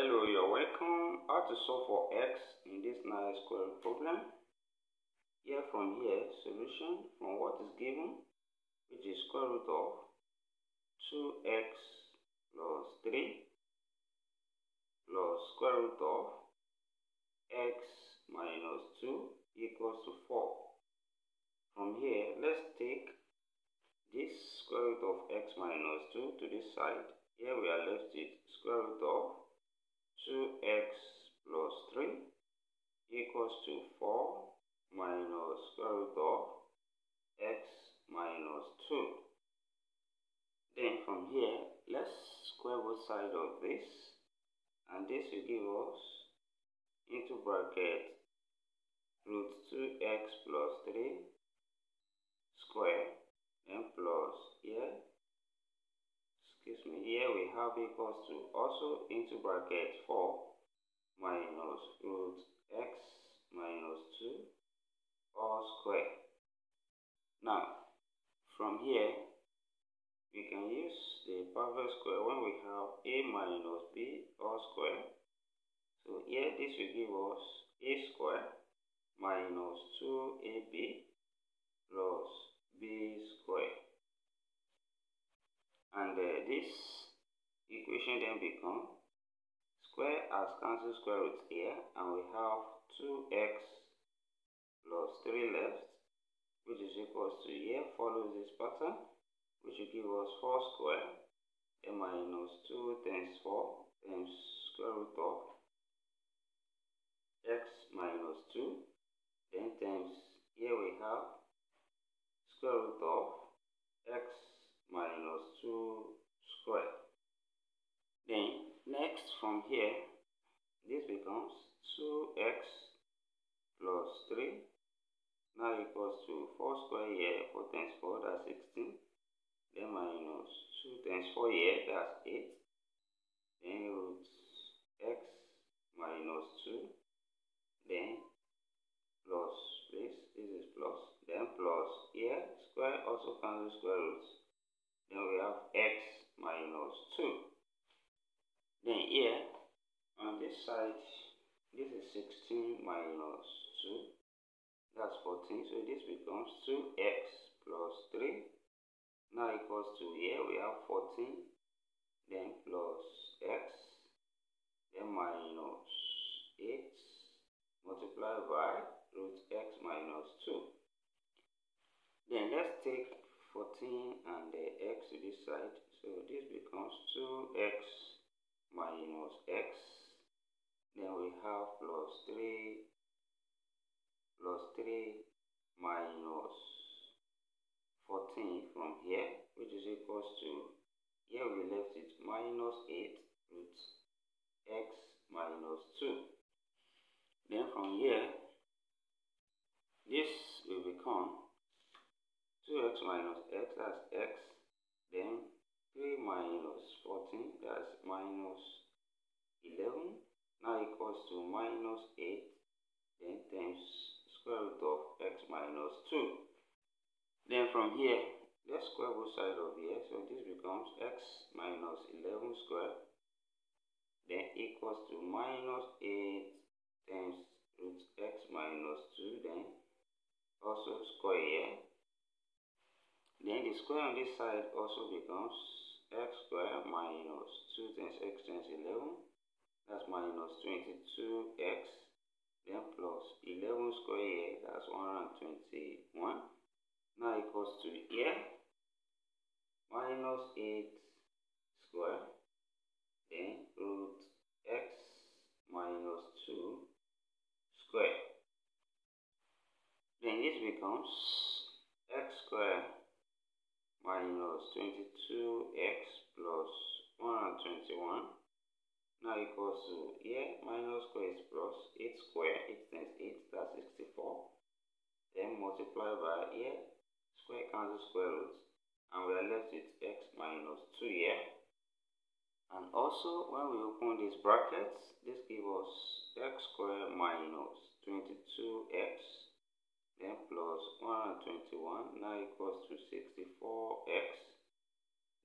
Hello, you're welcome. How to solve for x in this nice squaring problem. Here from here, solution from what is given, which is square root of 2x plus 3 plus square root of x minus 2 equals to 4. From here, let's take this square root of x minus 2 to this side. Here we are left with square root of 2x plus 3 equals to 4 minus square root of x minus 2. Then from here, let's square both sides of this, and this will give us into bracket root 2x plus 3 square, then plus here. Here we have equals to also into bracket 4 minus root x minus 2 all square. Now from here we can use the perfect square when we have a minus b all square. So here this will give us a square minus 2ab plus b square. And this equation then becomes square as cancel square root here, and we have 2x plus 3 left, which is equals to here follows this pattern, which will give us 4 square then minus 2 times 4 times square root of x minus 2, then times here we have square root of x minus 2 square. Then next from here this becomes 2x plus 3 now equals to 4 square here, 4 times 4 that's 16, then minus 2 times 4 here that's 8, then root x minus 2, then plus this is plus, then plus here square also cancels square roots. Then we have x minus 2. Then here on this side this is 16 minus 2 that's 14, so this becomes 2x plus 3 now equals to here we have 14 then plus x then minus 8 multiplied by root x minus 2. Then let's take 14 and the x to this side, so this becomes 2x minus x, then we have plus 3 minus 14 from here, which is equals to here we left it minus 8 root x minus 2. Then from here this will become 2x minus x that's x, then 3 minus 14 that's minus 11 now equals to minus 8 then times square root of x minus 2. Then from here let's square both sides of here, so this becomes x minus 11 square then equals to minus 8 times root x minus 2 then also square here. Then the square on this side also becomes x squared minus 2 times x times 11 that's minus 22x then plus 11 squared here that's 121 now equals to here minus 8 squared then root x minus 2 squared. Then this becomes x squared minus 22x plus 121 now equals to here minus square is plus 8 square 8 times 8 that's 64 then multiply by here square cancel square root and we are left with x minus 2 here, and also when we open these brackets this gives us x square minus 22x then plus 121 now equals to 64x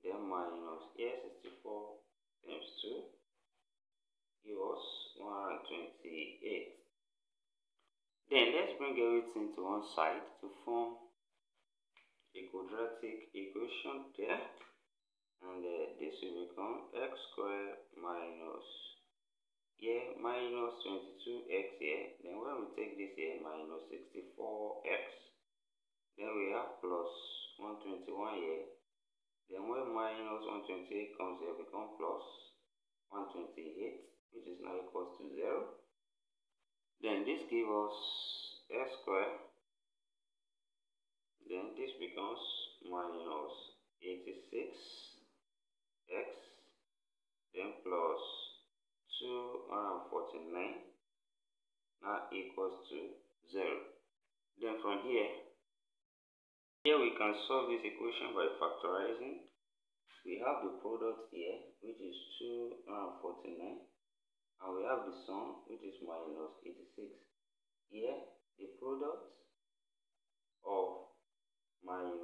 then minus here 64 times 2 Then let's bring everything to one side to form a quadratic equation there, and this will become x squared minus here minus 22x here, then when we take this here minus 64x, then we have plus 121 here, then when minus 128 comes here become plus 128, which is now equals to 0. Then this gives us x squared, then this becomes minus 86x, then plus 249, now equals to 0. Then from here we can solve this equation by factorizing. We have the product here, which is 249, and we have the sum, which is minus 86. Here the product of minus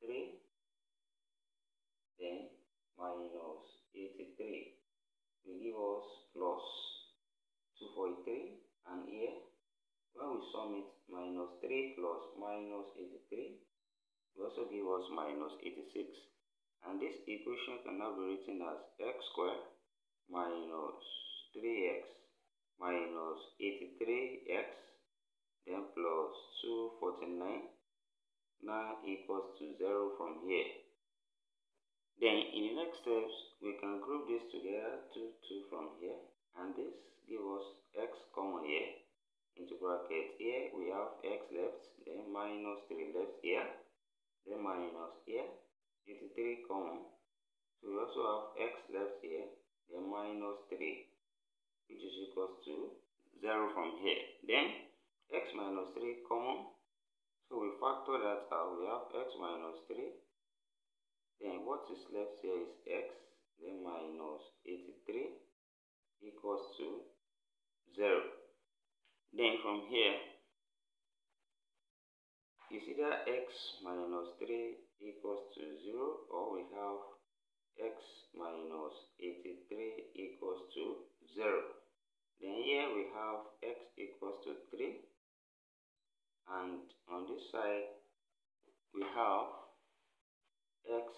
3, then minus 83 will give us plus 243, and here when we sum it, minus 3 plus minus 83 will also give us minus 86, and this equation can now be written as x squared minus 3x minus 83x, then plus 249, now equals to 0 from here. Then in the next steps we can group this together, 2 from here, and this gives us x common here, into bracket here we have x left, then minus 3 left here, then minus here 83 common, so we also have x left here, then minus 3, which is equals to 0 from here. Then x minus 3 common, so we factor that out, we have x minus 3, then what is left here is x, then minus 83 equals to 0. Then from here you see that x minus 3 equals to 0, or we have x minus 83 equals to 0. Then here we have x equals to 3, and on this side we have x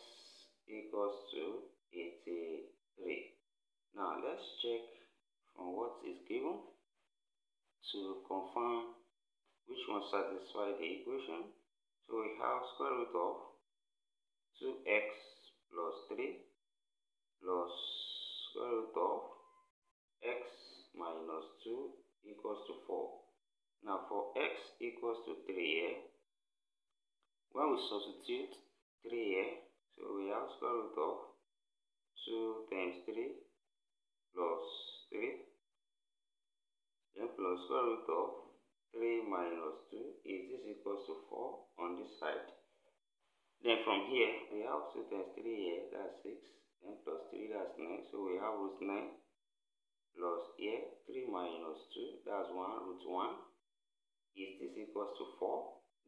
equals to 83. Now let's check from what is given to confirm which one satisfies the equation. So we have square root of 2x plus 3 plus square root of x minus 2 equals to 4. Now for x equals to 3 here, when we substitute 3 here, so we have square root of 2 times 3 plus 3, then plus square root of 3 minus 2 is this equals to 4 on this side. Then from here we have 2 times 3 here, that's 6, and plus 3, that's 9, so we have root 9 plus here 3 minus 2, that's 1, root 1 is this equals to 4.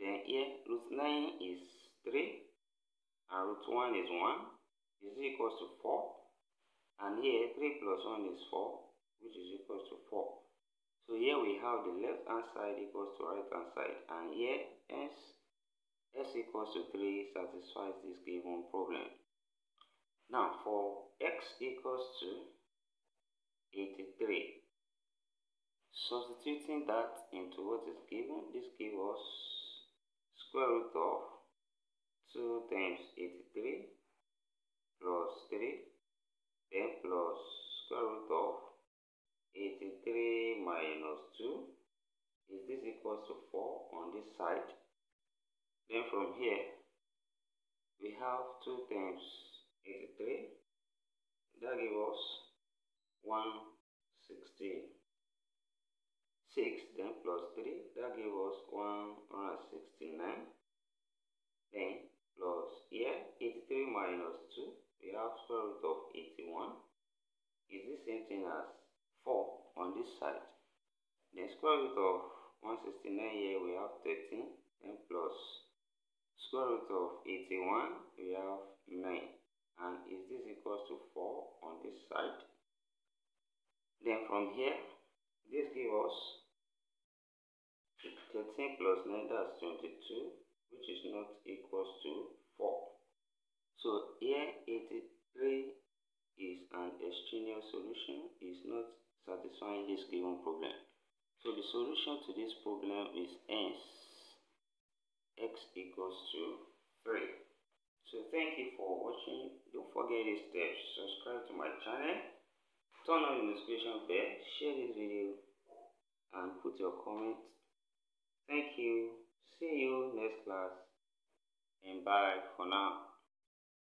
Then here root 9 is 3 and root 1 is 1 is equals to 4, and here 3 plus 1 is 4, which is equals to 4. So here we have the left hand side equals to right hand side, and here s equals to 3 satisfies this given problem. Now for x equals to 83, substituting that into what is given, this gives us square root of 2 times 83 plus 3, then plus square root of 83 minus 2 is this equals to 4 on this side. Then from here we have 2 times 83, that gives us 166, then plus 3, that gives us 169, then plus here 83 minus 2, we have square root of 81 is the same thing as 4 on this side. Then square root of 169 here, we have 13, then plus square root of 81, we have 9, and is this equals to 4 on this side. Then from here this gives us 13 plus 9, that's 22, which is not equals to 4. So here 83 is an extraneous solution, is not satisfying this given problem. So the solution to this problem is hence x equals to 3. So thank you for watching. Don't forget these steps. Subscribe to my channel, turn on the notification bell, share this video and put your comment. Thank you. See you next class and bye for now.